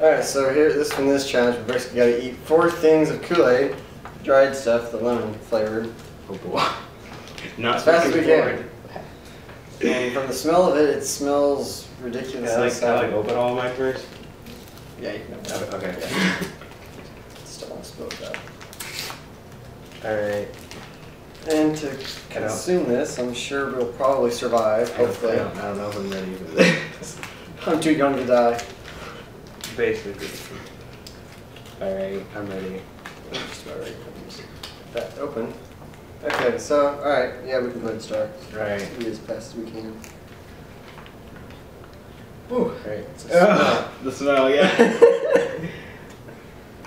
Alright, so here, this from this challenge, we basically got to eat 4 things of Kool-Aid, dried stuff, the lemon flavored. Oh boy. Not as fast as we can. And from the smell of it, it smells ridiculous. Yeah, like, can I like open all my first? Yeah, you can open it. Okay. Yeah. Still want to spill it out. Alright. And to consume this, I'm sure we'll probably survive, hopefully. I don't know if I'm ready for this. I'm too young to die. Basically. Alright, I'm ready. I'm just about ready. That open. Okay, so, alright, yeah, we can go ahead and start. Right. We as fast as we can. Ooh. Alright. The smell, yeah.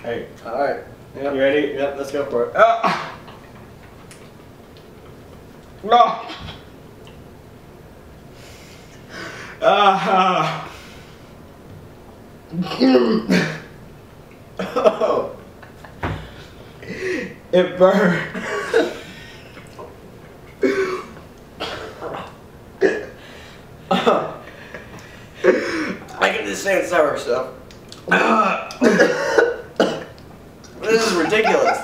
Alright. Alright. Yep. You ready? Yep, let's go for it. Oh. It burned. I can just stand sour stuff. This is ridiculous.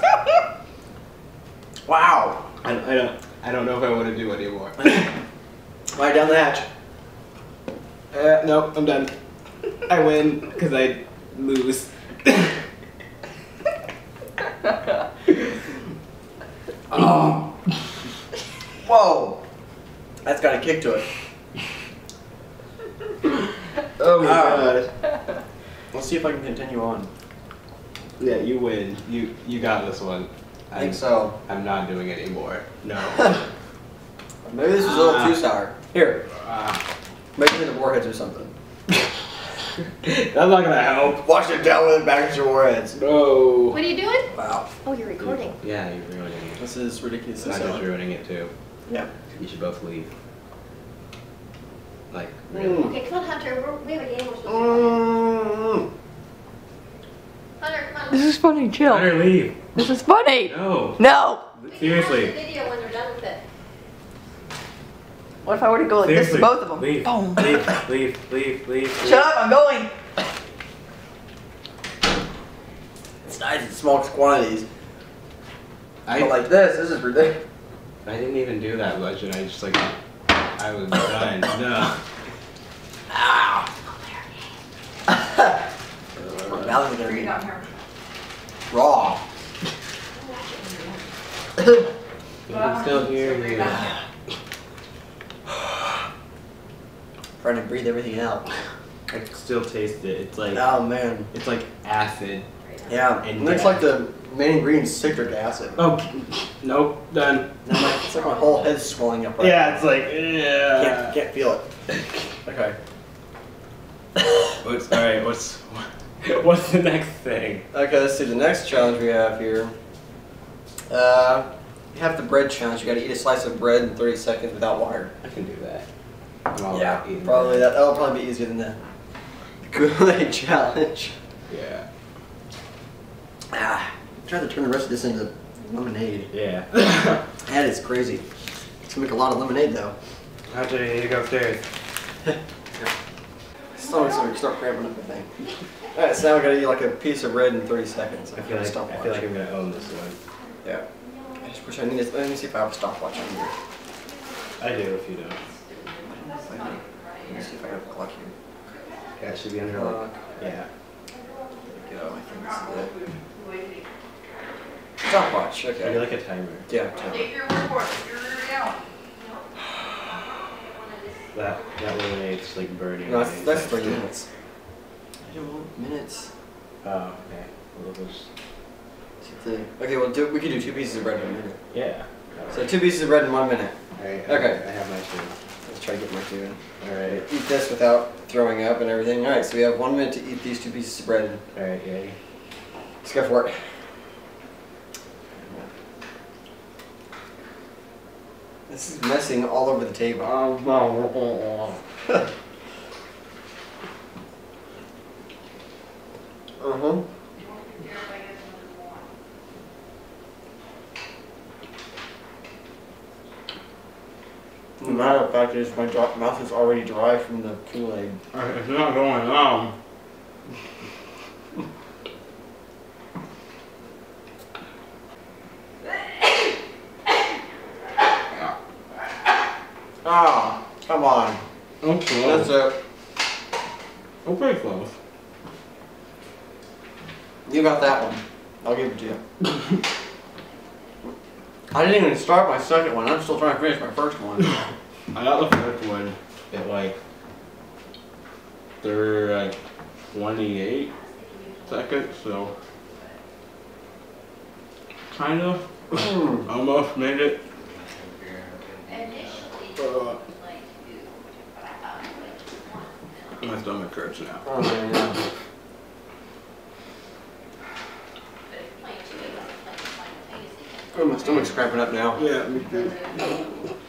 Wow. I don't know if I want to do anymore. Right down the hatch. Nope, I'm done. I win because I lose. Oh. Whoa. That's got a kick to it. Oh my god. Let's see if I can continue on. Yeah, you win. You got this one. I think so. I'm not doing it anymore. No. Maybe this was a little too sour. Here. Make it into Warheads or something. That's not gonna help. Wash it down with it back at your Warheads. No. What are you doing? Wow. Oh, you're recording. Yeah, you're ruining it. This is ridiculous. I'm just ruining it too. Yeah. You should both leave. Like, really. Okay, come on, Hunter. We have a game. Hunter, come on. This is funny. Chill. Hunter, leave. This is funny. No. No. Seriously. We can watch the video when you're done with it. What if I were to go like this to both of them? Leave. Boom. Leave. Leave. Shut up. I'm going. It's nice in small quantities. But like this. This is ridiculous. I didn't even do that much, and I just like. I was done. No. Ow! Raw. You can still hear me. Trying to breathe everything out. I can still taste it. It's like. Oh man. It's like acid. Yeah. And it's like the main ingredient is citric acid. Oh. Nope. Done. It's like my whole head's swelling up right now. It's like, yeah. Can't feel it. Okay. Alright, what's the next thing? Okay, let's see the next challenge we have here. You have the bread challenge. You gotta eat a slice of bread in 30 seconds without water. I can do that. Yeah, probably that'll probably be easier than the Kool-Aid challenge. Yeah. I'm trying to turn the rest of this into lemonade. Yeah. That is crazy. It's gonna make a lot of lemonade though. Hunter, you need to go upstairs. So we can start cramping up the thing. Alright, so now we gotta eat like a piece of bread in 30 seconds. I feel like I'm gonna own this one. Yeah. I just wish I needed. Let me see if I have a stopwatch on here. I do if you don't. Let me see if I have a clock here. Yeah, it should be under lock. Yeah. Get out of my fingers. Stopwatch, okay. Maybe like a timer. Yeah, timer. Take your report, figure it out. That lemonade's like burning. No, that's 30 minutes. I don't want minutes. Oh, okay. Well, we'll just... Okay, well, we can do 2 pieces of bread in a minute. Yeah. Right. So 2 pieces of bread in 1 minute. Alright, okay. I have my 2. Let's try to get my 2 in. Alright. Eat this without throwing up and everything. Alright, so we have 1 minute to eat these 2 pieces of bread. Alright, yeah. Let's go for it. This is messing all over the table. Uh-huh. As a matter of fact, my mouth is already dry from the Kool-Aid. It's not going on. Ah, oh, come on. Okay. That's it. Oh, pretty close. You got that one. I'll give it to you. I didn't even start my second one. I'm still trying to finish my first one. I got the first one at like 28 seconds, so kind of almost made it. My stomach hurts now. Oh, yeah. Oh, my stomach's cramping up now. Yeah, me too.